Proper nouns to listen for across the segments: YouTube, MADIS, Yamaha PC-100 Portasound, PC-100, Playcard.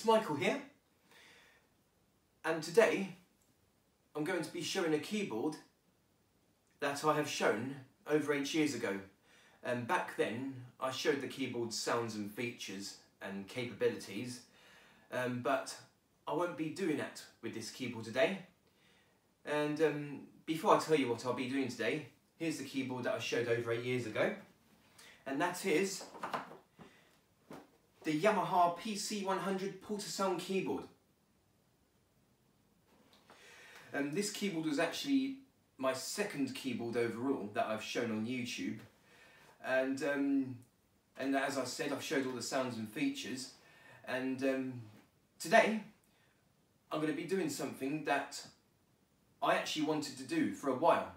It's Michael here, and today I'm going to be showing a keyboard that I have shown over 8 years ago. And back then I showed the keyboard's sounds and features and capabilities, but I won't be doing that with this keyboard today. And before I tell you what I'll be doing today, here's the keyboard that I showed over 8 years ago, and that is the Yamaha PC-100 Portasound keyboard. This keyboard was actually my second keyboard overall that I've shown on YouTube, and as I said, I've showed all the sounds and features, and today I'm going to be doing something that I actually wanted to do for a while,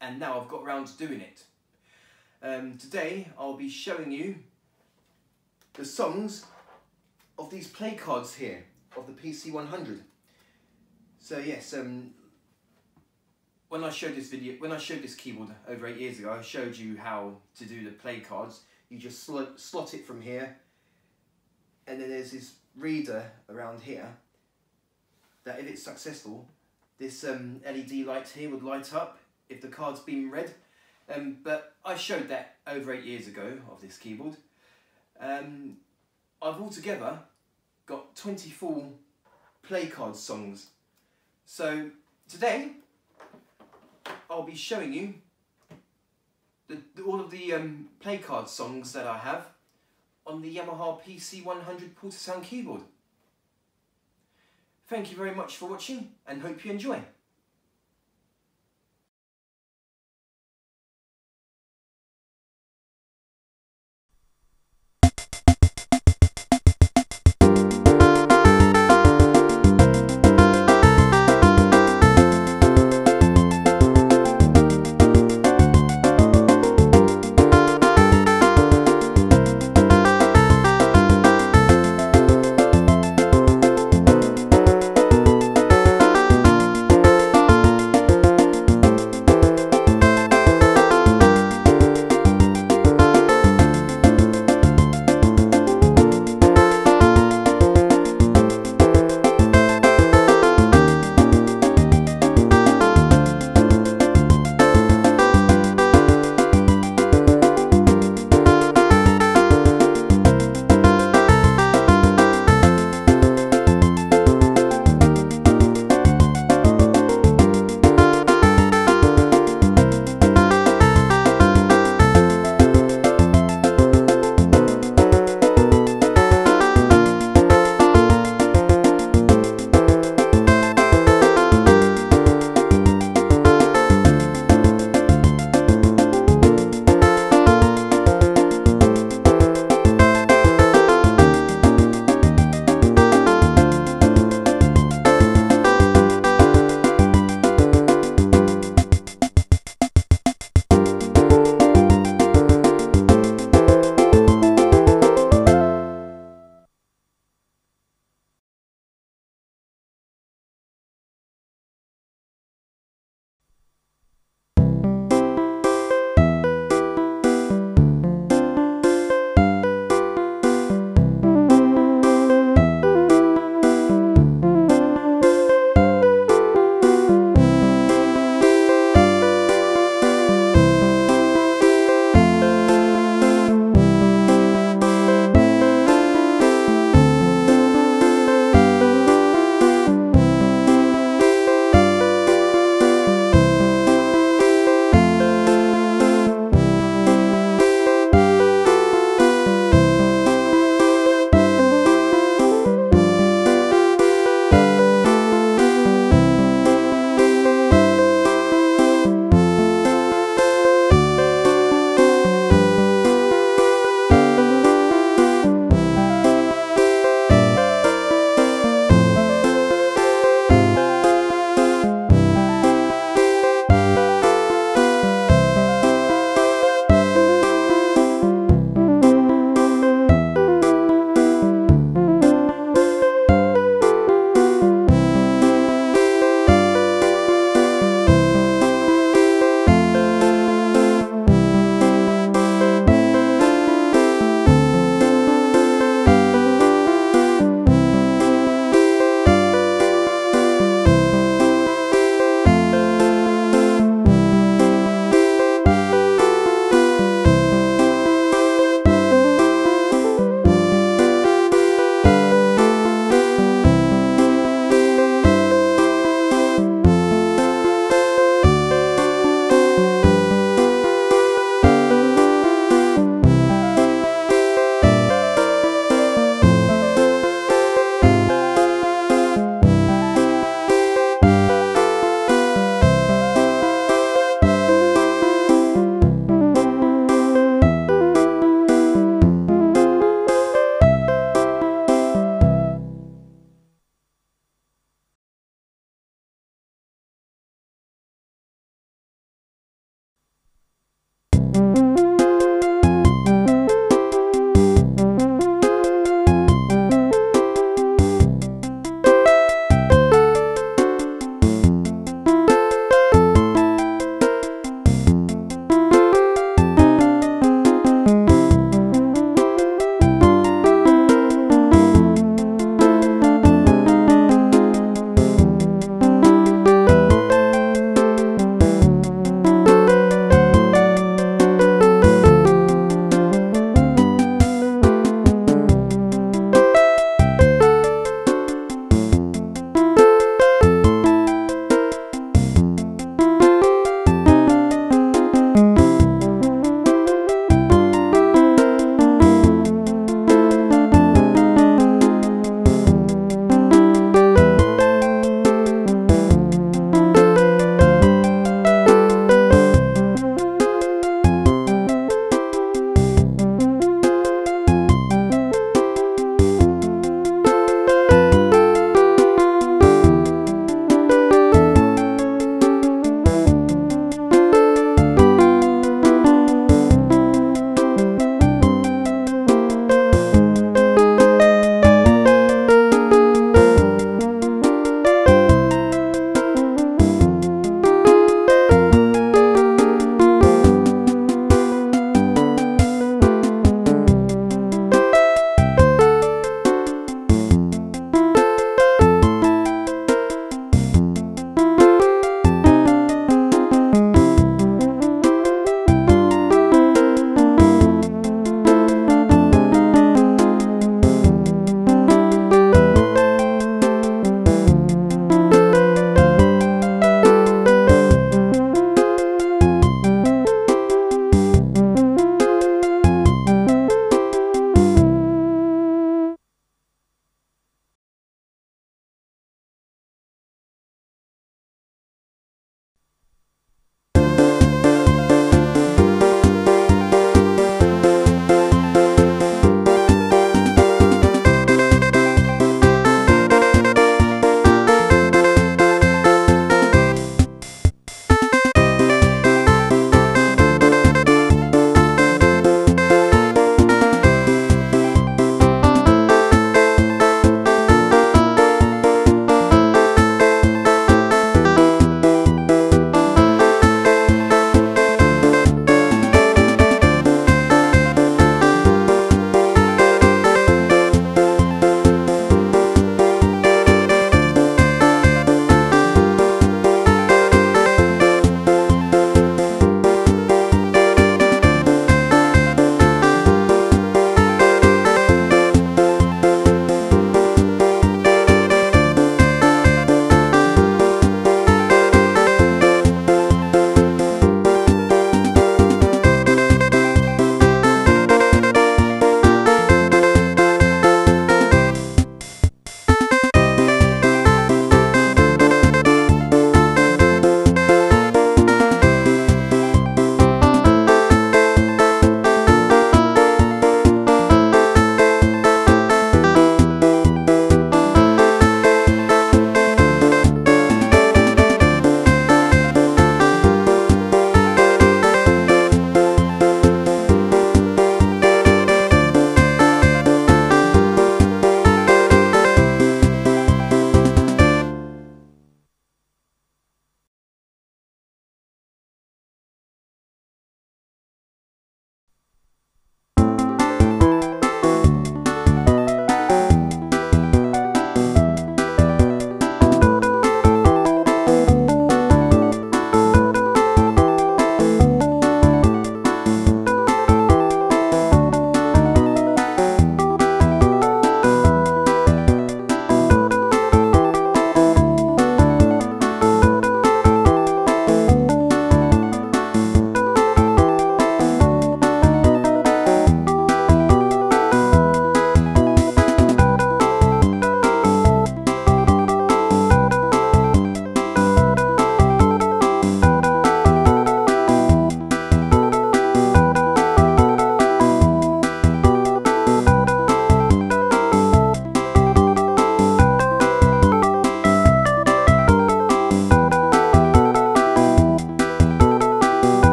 and now I've got around to doing it. Today I'll be showing you the songs of these playcards here, of the PC-100. So yes, when I showed this keyboard over 8 years ago, I showed you how to do the playcards. You just slot it from here, and then there's this reader around here that, if it's successful, this LED light here would light up if the card's been read. But I showed that over 8 years ago of this keyboard. I've altogether got 24 playcard songs. So today I'll be showing you all of the playcard songs that I have on the Yamaha PC-100 Portasound keyboard. Thank you very much for watching, and hope you enjoy.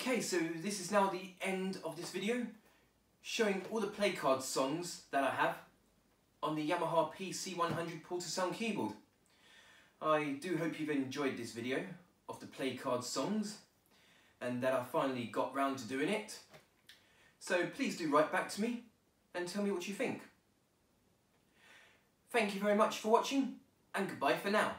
Okay, so this is now the end of this video, showing all the Playcards songs that I have on the Yamaha PC-100 Portasound keyboard. I do hope you've enjoyed this video of the Playcards songs, and that I finally got round to doing it. So please do write back to me and tell me what you think. Thank you very much for watching, and goodbye for now.